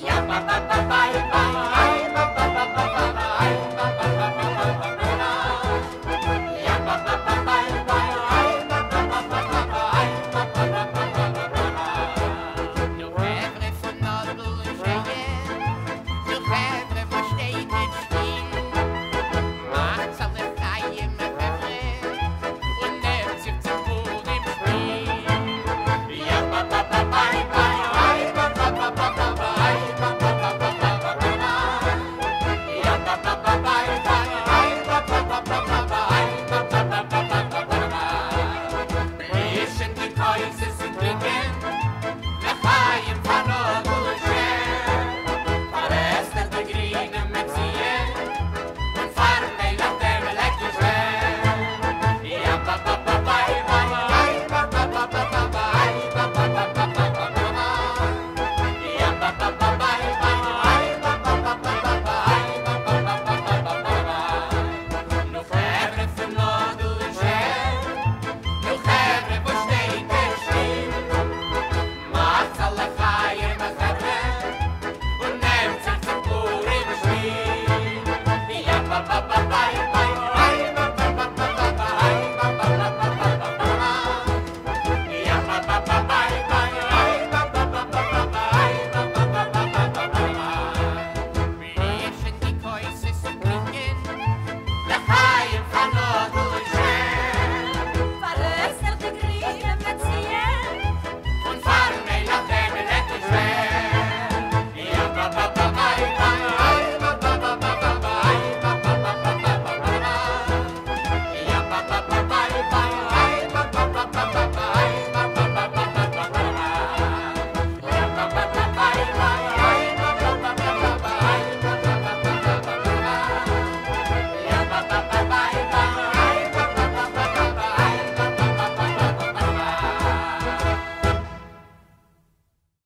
Ia, pa, pa, pa.